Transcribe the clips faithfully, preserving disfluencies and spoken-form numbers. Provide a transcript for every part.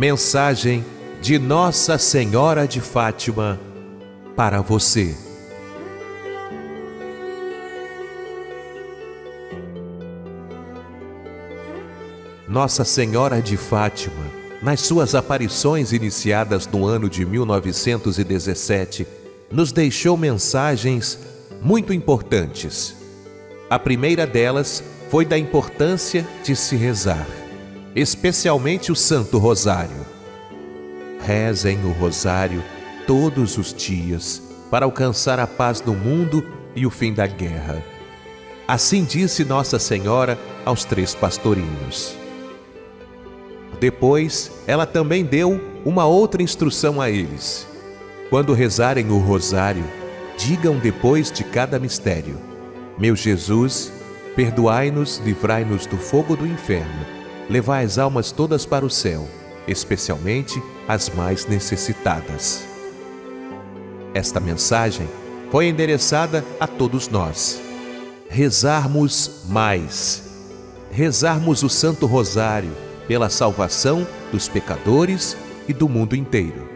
Mensagem de Nossa Senhora de Fátima para você. Nossa Senhora de Fátima, nas suas aparições iniciadas no ano de mil novecentos e dezessete, nos deixou mensagens muito importantes. A primeira delas foi da importância de se rezar, especialmente o Santo Rosário. Rezem o Rosário todos os dias para alcançar a paz no mundo e o fim da guerra. Assim disse Nossa Senhora aos três pastorinhos. Depois, ela também deu uma outra instrução a eles. Quando rezarem o Rosário, digam depois de cada mistério: Meu Jesus, perdoai-nos, livrai-nos do fogo do inferno, levai as almas todas para o céu, especialmente as mais necessitadas. Esta mensagem foi endereçada a todos nós. Rezarmos mais. Rezarmos o Santo Rosário pela salvação dos pecadores e do mundo inteiro.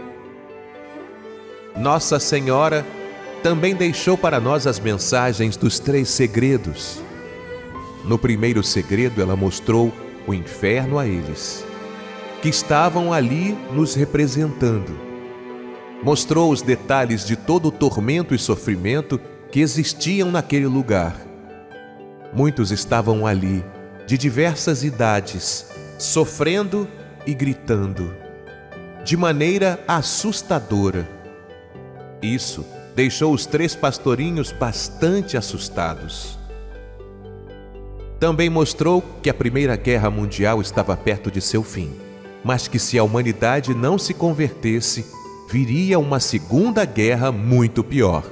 Nossa Senhora também deixou para nós as mensagens dos três segredos. No primeiro segredo, ela mostrou o inferno a eles, que estavam ali nos representando. Mostrou os detalhes de todo o tormento e sofrimento que existiam naquele lugar. Muitos estavam ali, de diversas idades, sofrendo e gritando, de maneira assustadora. Isso deixou os três pastorinhos bastante assustados. Também mostrou que a Primeira Guerra Mundial estava perto de seu fim, mas que se a humanidade não se convertesse, viria uma Segunda Guerra muito pior.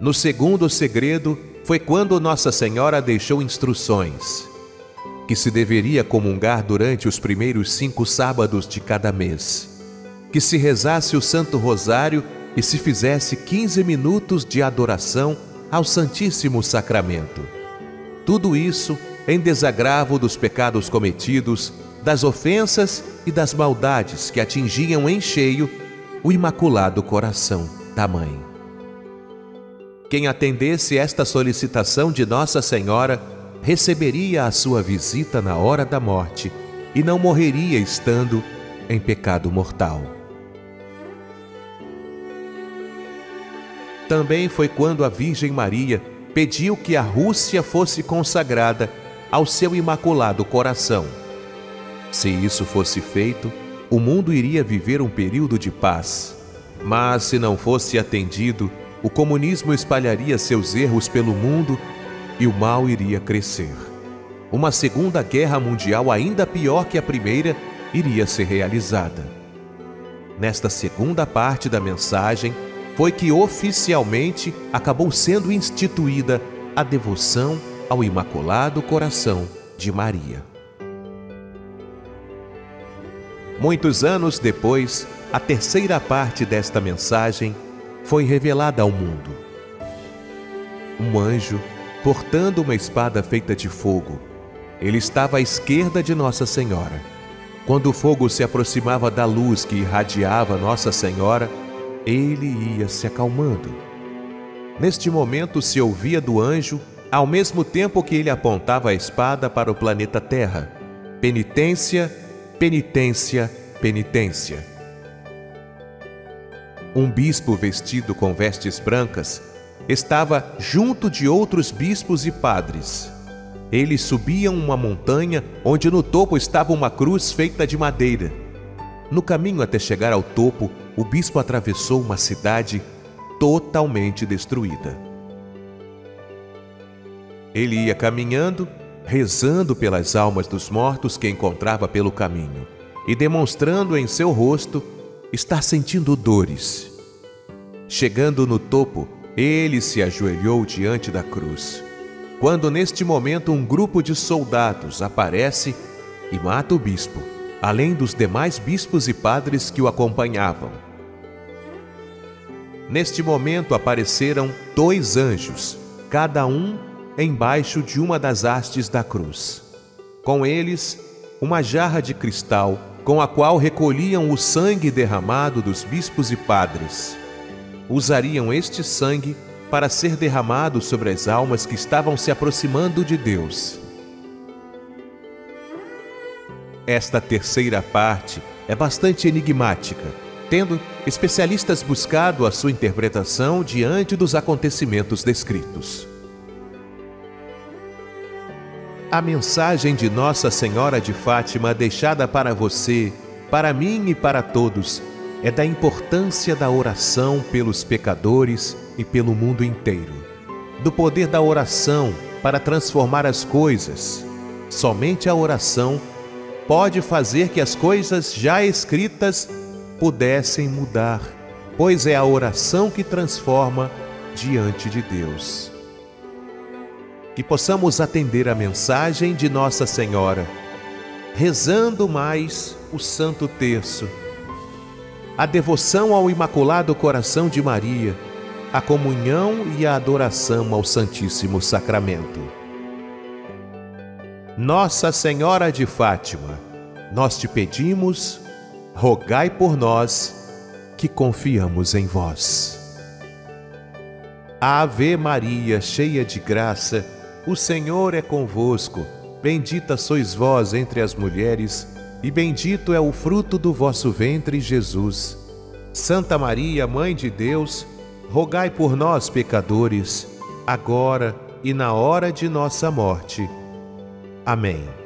No segundo segredo foi quando Nossa Senhora deixou instruções, que se deveria comungar durante os primeiros cinco sábados de cada mês, que se rezasse o Santo Rosário e se fizesse quinze minutos de adoração ao Santíssimo Sacramento. Tudo isso em desagravo dos pecados cometidos, das ofensas e das maldades que atingiam em cheio o Imaculado Coração da Mãe. Quem atendesse esta solicitação de Nossa Senhora receberia a sua visita na hora da morte e não morreria estando em pecado mortal. Também foi quando a Virgem Maria pediu que a Rússia fosse consagrada ao seu Imaculado Coração. Se isso fosse feito, o mundo iria viver um período de paz. Mas se não fosse atendido, o comunismo espalharia seus erros pelo mundo e o mal iria crescer. Uma Segunda Guerra Mundial ainda pior que a primeira iria ser realizada. Nesta segunda parte da mensagem, foi que oficialmente acabou sendo instituída a devoção ao Imaculado Coração de Maria. Muitos anos depois, a terceira parte desta mensagem foi revelada ao mundo. Um anjo portando uma espada feita de fogo. Ele estava à esquerda de Nossa Senhora. Quando o fogo se aproximava da luz que irradiava Nossa Senhora, ele ia se acalmando. Neste momento se ouvia do anjo, ao mesmo tempo que ele apontava a espada para o planeta Terra: penitência, penitência, penitência. Um bispo vestido com vestes brancas estava junto de outros bispos e padres. Eles subiam uma montanha onde no topo estava uma cruz feita de madeira. No caminho até chegar ao topo, o bispo atravessou uma cidade totalmente destruída. Ele ia caminhando, rezando pelas almas dos mortos que encontrava pelo caminho e demonstrando em seu rosto estar sentindo dores. Chegando no topo, ele se ajoelhou diante da cruz, quando neste momento um grupo de soldados aparece e mata o bispo, além dos demais bispos e padres que o acompanhavam. Neste momento apareceram dois anjos, cada um embaixo de uma das hastes da cruz. Com eles, uma jarra de cristal com a qual recolhiam o sangue derramado dos bispos e padres. Usariam este sangue para ser derramado sobre as almas que estavam se aproximando de Deus. Esta terceira parte é bastante enigmática, tendo especialistas buscado a sua interpretação diante dos acontecimentos descritos. A mensagem de Nossa Senhora de Fátima deixada para você, para mim e para todos é da importância da oração pelos pecadores e pelo mundo inteiro. Do poder da oração para transformar as coisas. Somente a oração pode fazer que as coisas já escritas pudessem mudar, pois é a oração que transforma diante de Deus. Que possamos atender a mensagem de Nossa Senhora, rezando mais o Santo Terço, a devoção ao Imaculado Coração de Maria, a comunhão e a adoração ao Santíssimo Sacramento. Nossa Senhora de Fátima, nós te pedimos, rogai por nós, que confiamos em vós. Ave Maria, cheia de graça, o Senhor é convosco, bendita sois vós entre as mulheres, e bendito é o fruto do vosso ventre, Jesus. Santa Maria, Mãe de Deus, rogai por nós, pecadores, agora e na hora de nossa morte. Amém.